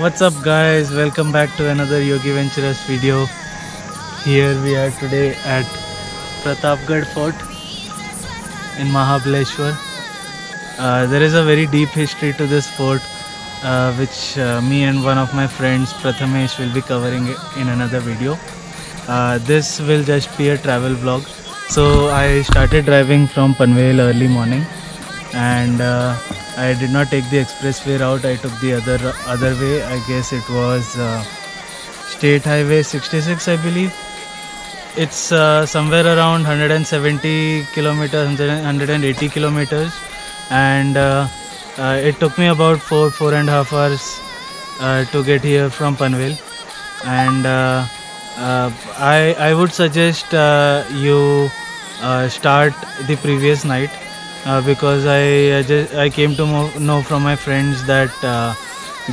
What's up guys, welcome back to another Yogi Ventures video. Here we are today at Pratapgad fort in Mahabaleshwar. There is a very deep history to this fort which me and one of my friends Prathamesh will be covering in another video. This will just be a travel vlog. So I started driving from Panvel early morning and I did not take the expressway route. I took the other way. I guess it was State Highway 66, I believe. It's somewhere around 170 kilometers, 180 kilometers, and it took me about four and a half hours to get here from Panvel. And I would suggest you start the previous night. Because I came to know from my friends that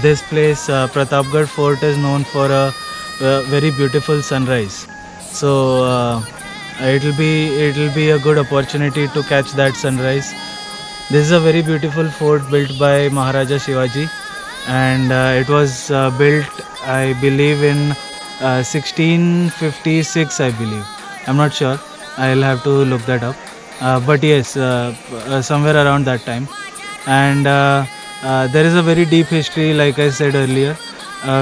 this place, Pratapgad fort, is known for a very beautiful sunrise. So it'll be a good opportunity to catch that sunrise. This is a very beautiful fort built by Maharaja Shivaji, and it was built, I believe, in 1656. I believe. I'm not sure. I'll have to look that up. But yes, somewhere around that time. And there is a very deep history, like I said earlier,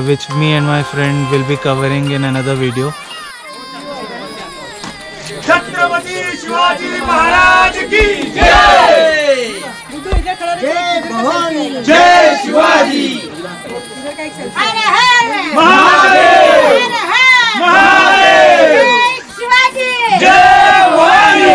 which me and my friend will be covering in another video. Chhatrapati Shivaji Maharaj ki jai! Jai Bhavani! Jai Shivaji! Mahadev! Mahadev! Jai Shivaji! Jai Bhavani!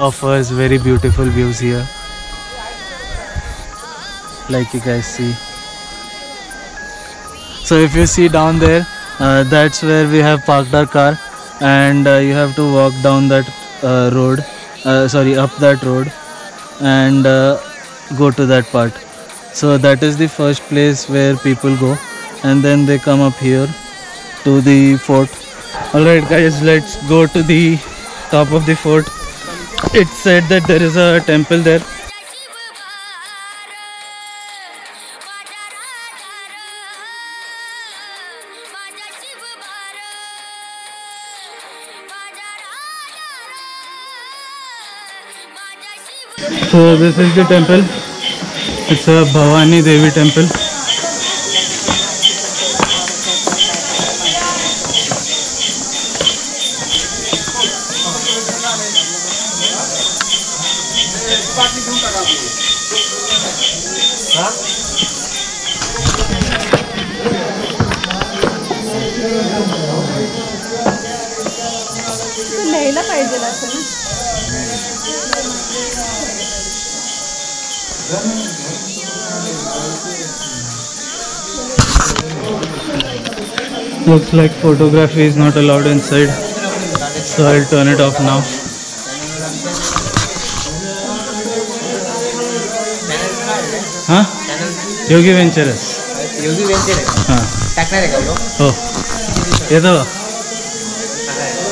Offers very beautiful views here, like you guys see. So if you see down there, that's where we have parked our car, and you have to walk down that road, up that road, and go to that part. So that is the first place where people go, and then they come up here to the fort. Alright guys, let's go to the top of the fort. It said that there is a temple there. So this is the temple. It's a Bhavani Devi temple. Looks like photography is not allowed inside, so I'll turn it off now. हाँ, योगी ventures, योगी ventures, हाँ, टकना रहेगा वो, ओ, ये तो,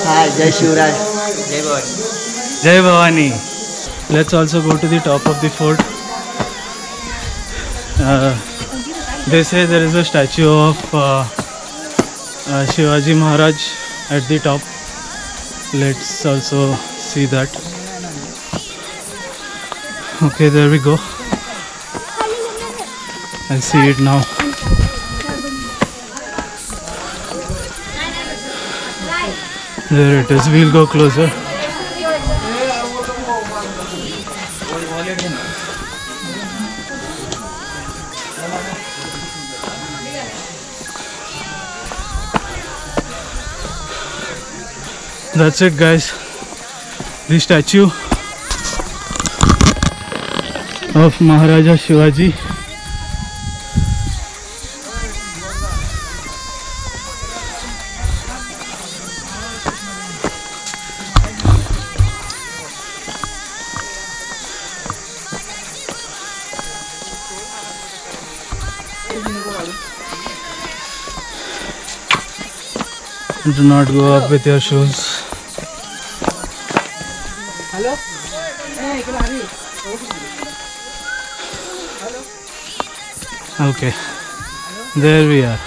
हाँ, जय शिवराज, जय भवानी, जय Bhavani. Let's also go to the top of the fort. They say there is a statue of Shivaji Maharaj at the top. Let's also see that. Okay, there we go. I see it now. There it is. We'll go closer. That's it, guys. The statue of Maharaja Shivaji. Do not go up with your shoes. Hello. Okay. There we are.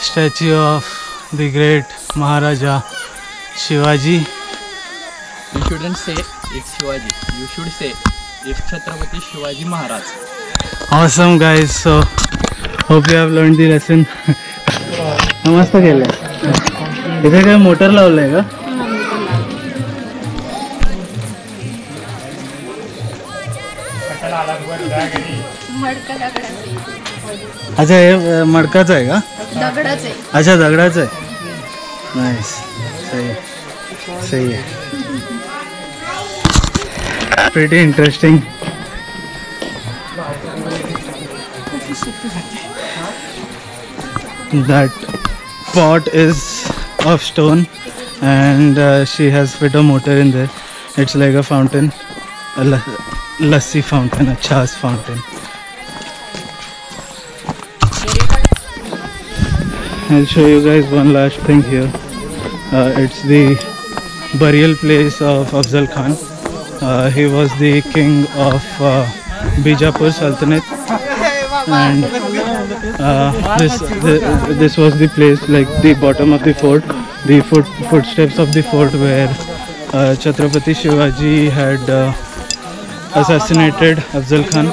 Statue of the great Maharaja Shivaji. You shouldn't say it's Shivaji. You should say it's Chhatrapati Shivaji Maharaj. Awesome, guys. So hope you have learned the lesson. मस्त केलं आहे. इथे काय motor लावलं आहे का? अच्छा, हे मडकाचं आहे का? दगडाचं आहे. अच्छा, दगडाचं आहे. नाईस. सही सही आहे. Pretty interesting. That pot is of stone, and she has fit a motor in there. It's like a fountain, a lassi fountain, a chas fountain. I'll show you guys one last thing here. It's the burial place of Afzal Khan. He was the king of Bijapur Sultanate, and this was the place, like the bottom of the fort, the footsteps of the fort where Chhatrapati Shivaji had assassinated Afzal Khan.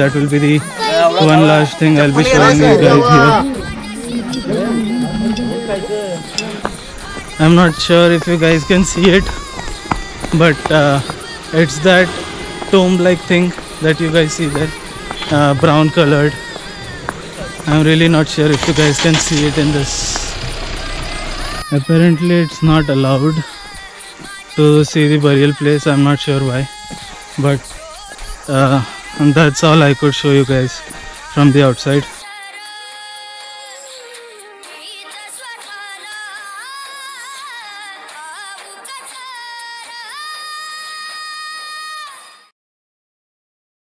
That will be the one last thing I'll be showing you guys here. I'm not sure if you guys can see it, but it's that tomb-like thing that you guys see there, brown colored. I'm really not sure if you guys can see it in this. Apparently it's not allowed to see the burial place. I'm not sure why, but that's all I could show you guys from the outside.